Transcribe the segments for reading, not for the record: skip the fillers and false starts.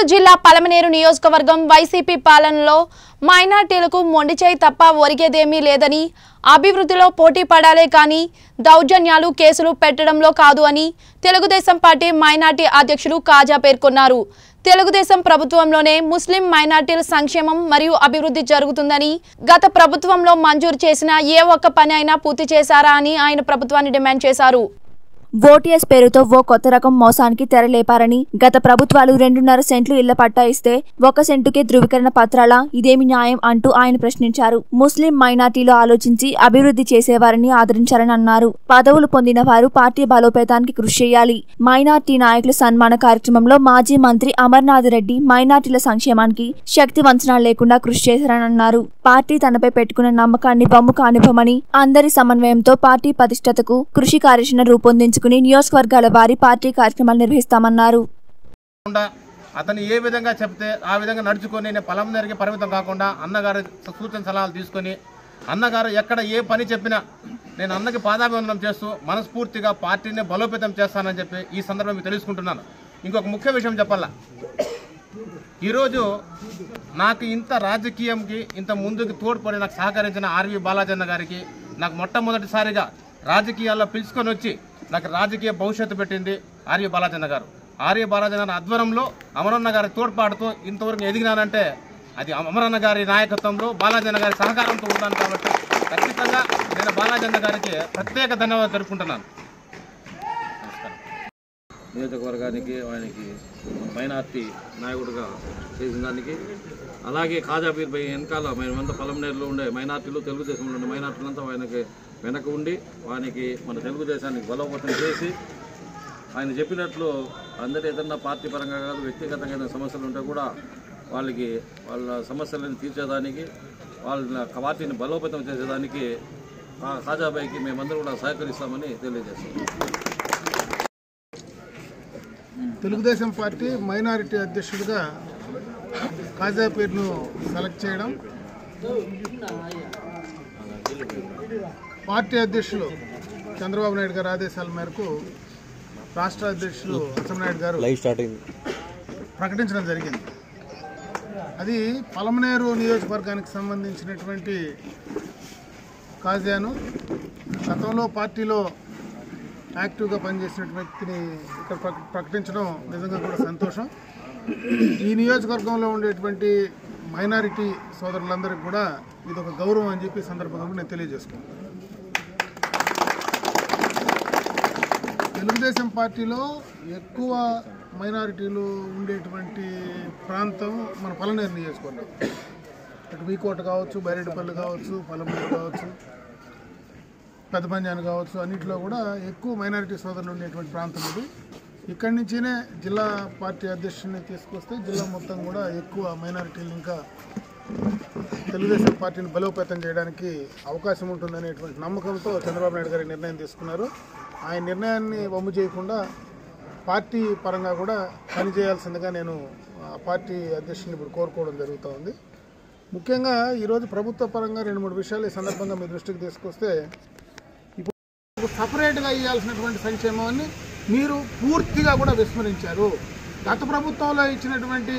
గుంటూరు జిల్లా పలమనేరు నియోజకవర్గం వైసిపి పాలనలో మైనార్టీలకు మొండిచేయి తప్ప ఒరిగేదేమీ లేదని, అభివృద్ధిలో పోటీ పడాలే కానీ దౌర్జన్యాలు కేసులు పెట్టడంలో కాదు అని తెలుగుదేశం పార్టీ మైనార్టీ అధ్యక్షులు ఖాజా పేర్కొన్నారు. తెలుగుదేశం ప్రభుత్వంలోనే ముస్లిం మైనార్టీల సంక్షేమం మరియు అభివృద్ధి జరుగుతుందని, గత ప్రభుత్వంలో మంజూరు చేసిన ఏ ఒక్క పని అయినా పూర్తి చేశారా అని ఆయన ప్రభుత్వాన్ని డిమాండ్ చేశారు. ఓటీఎస్ పేరుతో ఓ కొత్త రకం మోసానికి తెరలేపారని, గత ప్రభుత్వాలు 2.5 సెంట్లు ఇళ్ల పట్టా ఇస్తే 1 సెంటుకే ధృవీకరణ పత్రాల, ఇదేమి న్యాయం అంటూ ఆయన ప్రశ్నించారు. ముస్లిం మైనార్టీలో ఆలోచించి అభివృద్ధి చేసేవారిని ఆదరించాలని అన్నారు. పదవులు పొందిన వారు పార్టీ బలోపేతానికి కృషి చేయాలి. మైనార్టీ నాయకుల సన్మాన కార్యక్రమంలో మాజీ మంత్రి అమర్నాథ్ రెడ్డి మైనార్టీల సంక్షేమానికి శక్తి వంచన లేకుండా కృషి చేశారని అన్నారు. పార్టీ తనపై పెట్టుకున్న నమ్మకాన్ని బొమ్మ కానివ్వమని, అందరి సమన్వయంతో పార్టీ ప్రతిష్టతకు కృషి కార్యాచరణ రూపొందించారు. నియోజకవర్గాల వారి పార్టీ కార్యక్రమాలు నిర్వహిస్తామన్నారు. అతను ఏ విధంగా చెప్తే ఆ విధంగా నడుచుకొని, నేను పలమనేరుకి పరిమితం కాకుండా అన్నగారు సూచన సలహాలు తీసుకొని, అన్నగారు ఎక్కడ ఏ పని చెప్పినా నేను అన్నకి పాదాభివందనం చేస్తూ మనస్ఫూర్తిగా పార్టీని బలోపేతం చేస్తానని చెప్పి ఈ సందర్భం మీకు తెలుసుకుంటున్నాను. ఇంకొక ముఖ్య విషయం చెప్పాలా, ఈరోజు నాకు ఇంత రాజకీయంకి ఇంత ముందుకు తోడ్పడి నాకు సహకరించిన ఆర్వి బాలాజన్న గారికి, నాకు మొట్టమొదటిసారిగా రాజకీయాల్లో పిలుచుకొని వచ్చి నాకు రాజకీయ భవిష్యత్తు పెట్టింది ఆర్య బాలాజన్న గారు ఆధ్వర్యంలో అమరన్న గారి తోడ్పాటుతో ఇంతవరకు ఎదిగినానంటే అది అమరన్న గారి నాయకత్వంలో బాలాజన్న గారి సహకారంతో ఉన్నాను. కాబట్టి ఖచ్చితంగా నేను బాలాజన్న గారికి ప్రత్యేక ధన్యవాదాలు తెలుపుకుంటున్నాను. నియోజకవర్గానికి ఆయనకి మైనార్టీ నాయకుడిగా చేసిన దానికి, అలాగే ఖాజా పీర్భై వెనకాల మనమంతా పలమనేరులో ఉండే మైనార్టీలు, తెలుగుదేశంలో ఉండే మైనార్టీలంతా ఆయనకి వెనక ఉండి ఆయనకి మన తెలుగుదేశానికి బలోపేతం చేసి, ఆయన చెప్పినట్లు అందరి ఏదన్నా పార్టీ పరంగా కాదు, వ్యక్తిగతంగా సమస్యలు ఉంటే కూడా వాళ్ళకి వాళ్ళ సమస్యలను తీర్చేదానికి, వాళ్ళ పార్టీని బలోపేతం చేసేదానికి ఖాజాబాయికి మేమందరూ కూడా సహకరిస్తామని తెలియజేస్తున్నాం. తెలుగుదేశం పార్టీ మైనారిటీ అధ్యక్షుడిగా ఖాజా పేరును సెలెక్ట్ చేయడం, పార్టీ అధ్యక్షులు చంద్రబాబు నాయుడు గారి ఆదేశాల మేరకు రాష్ట్ర అధ్యక్షులు అచ్చెన్నాయుడు గారు ప్రకటించడం జరిగింది. అది పలమనేరు నియోజకవర్గానికి సంబంధించినటువంటి ఖాజాను, గతంలో పార్టీలో యాక్టివ్గా పనిచేసినటువంటి వ్యక్తిని ఇక్కడ ప్రకటించడం నిజంగా కూడా సంతోషం. ఈ నియోజకవర్గంలో ఉండేటువంటి మైనారిటీ సోదరులందరికీ కూడా ఇది ఒక గౌరవం అని చెప్పి సందర్భంగా నేను తెలియజేసుకున్నాను. తెలుగుదేశం పార్టీలో ఎక్కువ మైనారిటీలు ఉండేటువంటి ప్రాంతం మన పలమనేరు నియోజకవర్గం. అటు వీకోట కావచ్చు, బైరెడ్డిపల్లి కావచ్చు, పలమనేరు కావచ్చు, పెద్ద పంజాన్ కావచ్చు, అన్నింటిలో కూడా ఎక్కువ మైనారిటీ సోదరులు ఉండేటువంటి ప్రాంతం ఇది. ఇక్కడి నుంచినే జిల్లా పార్టీ అధ్యక్షుడిని తీసుకొస్తే జిల్లా మొత్తం కూడా ఎక్కువ మైనారిటీలు ఇంకా తెలుగుదేశం పార్టీని బలోపేతం చేయడానికి అవకాశం ఉంటుందనేటువంటి నమ్మకంతో చంద్రబాబు నాయుడు గారి నిర్ణయం తీసుకున్నారు. ఆయన నిర్ణయాన్ని వమ్ము చేయకుండా పార్టీ పరంగా కూడా పనిచేయాల్సిందిగా నేను పార్టీ అధ్యక్షుడిని ఇప్పుడు కోరుకోవడం జరుగుతూ ఉంది. ముఖ్యంగా ఈరోజు ప్రభుత్వ పరంగా 2-3 విషయాలు ఈ సందర్భంగా మీ దృష్టికి తీసుకొస్తే, సపరేట్గా ఇవ్వాల్సినటువంటి సంక్షేమాన్ని మీరు పూర్తిగా కూడా విస్మరించారు. గత ప్రభుత్వంలో ఇచ్చినటువంటి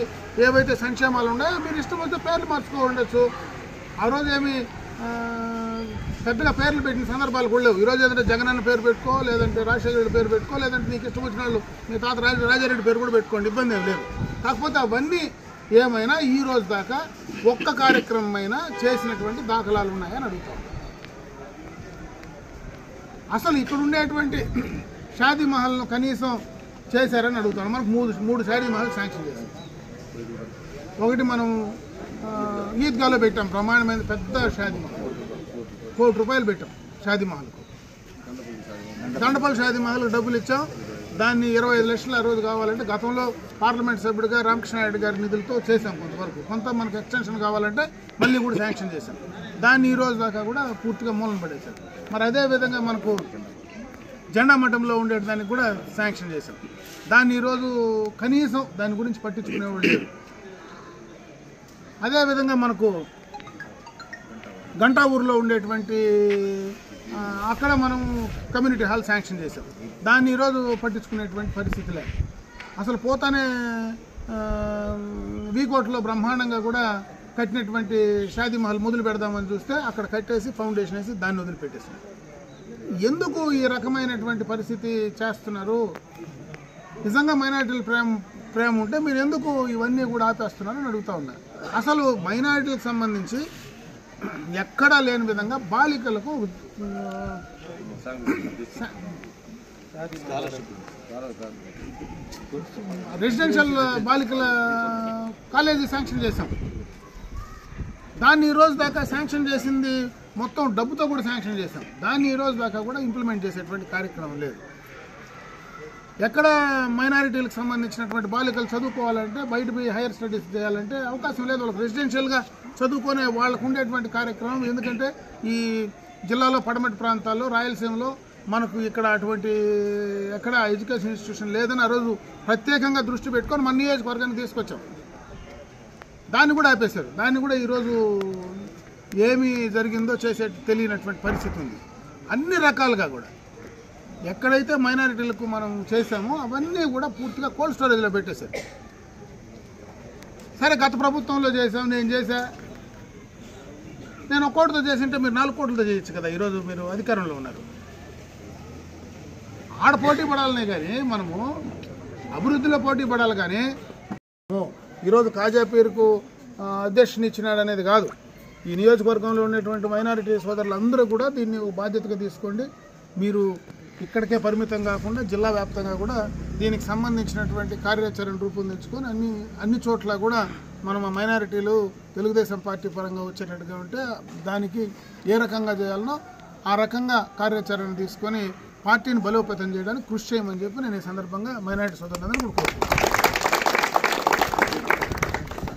ఏవైతే సంక్షేమాలు ఉన్నాయో మీరు ఇష్టం వస్తే పేర్లు మార్చుకోవచ్చు. ఆ రోజు ఏమి పెద్దగా పేర్లు పెట్టిన సందర్భాలు కూడా లేవు. ఈరోజు ఏదంటే జగన్ అన్న పేరు పెట్టుకో, లేదంటే రాజశేఖర రెడ్డి పేరు పెట్టుకో, లేదంటే నీకు ఇష్టం వచ్చిన వాళ్ళు మీ తాత రాజారెడ్డి పేరు కూడా పెట్టుకోండి, ఇబ్బంది ఏమి లేదు. కాకపోతే అవన్నీ ఏమైనా ఈ రోజు దాకా ఒక్క కార్యక్రమం అయినా చేసినటువంటి దాఖలాలు ఉన్నాయని అడుగుతాం. అసలు ఇక్కడ ఉండేటువంటి షాదీ మహల్ను కనీసం చేశారని అడుగుతాను. మనకు 3 షాదీ మహల్ శాంక్షన్ చేశాం. ఒకటి మనం ఈద్గాలో పెట్టాం, ప్రమాణమైన పెద్ద షాదీ మహల్, 1 కోటి రూపాయలు పెట్టాం షాదీ మహల్కు. దండపల్లి షాదీ మహల్కు డబ్బులు ఇచ్చాం. దాన్ని 25 లక్షలు ఆ రోజు కావాలంటే, గతంలో పార్లమెంట్ సభ్యుడిగా రామకృష్ణారెడ్డి గారి నిధులతో చేశాం కొంతవరకు. కొంత మనకు ఎక్స్టెన్షన్ కావాలంటే మళ్ళీ కూడా శాంక్షన్ చేశాం. దాన్ని ఈ రోజు దాకా కూడా పూర్తిగా మూలం పడేశాం. మరి అదేవిధంగా మనకు జెండా మఠంలో ఉండేదానికి కూడా శాంక్షన్ చేశాం. దాన్ని ఈరోజు కనీసం దాని గురించి పట్టించుకునేవాళ్ళు లేరు. అదేవిధంగా మనకు గంటా ఊరిలో ఉండేటువంటి అక్కడ మనం కమ్యూనిటీ హాల్ శాంక్షన్ చేశాం. దాన్ని ఈరోజు పట్టించుకునేటువంటి పరిస్థితి లేదు. అసలు పోతానే టీకోటలో బ్రహ్మాండంగా కూడా కట్టినటువంటి షాదీ మహల్ మొదలు పెడదామని చూస్తే అక్కడ కట్టేసి ఫౌండేషన్ వేసి దాన్ని వదిలిపెట్టేసారు. ఎందుకు ఈ రకమైనటువంటి పరిస్థితి చేస్తున్నారు? నిజంగా మైనార్టీల ప్రేమ ఉంటే మీరు ఎందుకు ఇవన్నీ కూడా ఆపేస్తున్నారని అడుగుతూ ఉన్నారు. అసలు మైనార్టీలకు సంబంధించి ఎక్కడా లేని విధంగా బాలికలకు రెసిడెన్షియల్ బాలికల కాలేజీ శాంక్షన్ చేశాం. దాన్ని ఈరోజు దాకా శాంక్షన్ చేసింది మొత్తం డబ్బుతో కూడా శాంక్షన్ చేశాం. దాన్ని ఈరోజు దాకా కూడా ఇంప్లిమెంట్ చేసేటువంటి కార్యక్రమం లేదు. ఎక్కడ మైనారిటీలకు సంబంధించినటువంటి బాలికలు చదువుకోవాలంటే బయట పోయి హైయర్ స్టడీస్ చేయాలంటే అవకాశం లేదు. వాళ్ళకి రెసిడెన్షియల్గా చదువుకునే వాళ్ళకు ఉండేటువంటి కార్యక్రమం, ఎందుకంటే ఈ జిల్లాలో పడమటి ప్రాంతాల్లో రాయలసీమలో మనకు ఇక్కడ అటువంటి ఎక్కడ ఎడ్యుకేషన్ ఇన్స్టిట్యూషన్ లేదని ఆ రోజు ప్రత్యేకంగా దృష్టి పెట్టుకొని మన నియోజకవర్గాన్ని తీసుకొచ్చాం. దాన్ని కూడా ఆపేశారు. దాన్ని కూడా ఈరోజు ఏమి జరిగిందో చేసే తెలియనటువంటి పరిస్థితి ఉంది. అన్ని రకాలుగా కూడా ఎక్కడైతే మైనారిటీలకు మనం చేశామో అవన్నీ కూడా పూర్తిగా కోల్డ్ స్టోరేజ్లో పెట్టేశారు. సరే, గత ప్రభుత్వంలో చేసాం, నేను 1 కోటితో చేసింటే మీరు 4 కోట్లతో చేయొచ్చు కదా. ఈరోజు మీరు అధికారంలో ఉన్నారు, ఆడ పోటీ పడాలనే కానీ మనము అభివృద్ధిలో పోటీ పడాలి. కానీ ఈరోజు ఖాజా పేరుకు అధ్యక్షుని ఇచ్చినాడు అనేది కాదు. ఈ నియోజకవర్గంలో ఉన్నటువంటి మైనారిటీ సోదరులందరూ కూడా దీన్ని బాధ్యతగా తీసుకోండి. మీరు ఇక్కడికే పరిమితం కాకుండా జిల్లా వ్యాప్తంగా కూడా దీనికి సంబంధించినటువంటి కార్యాచరణ రూపొందించుకొని అన్ని చోట్ల కూడా మనం మైనారిటీలు తెలుగుదేశం పార్టీ పరంగా వచ్చేటట్టుగా ఉంటే దానికి ఏ రకంగా చేయాలనో ఆ రకంగా కార్యాచరణ తీసుకొని పార్టీని బలోపేతం చేయడానికి కృషి చేయమని చెప్పి నేను ఈ సందర్భంగా మైనారిటీ సోదరులందరూ కోరుకుంటున్నాను.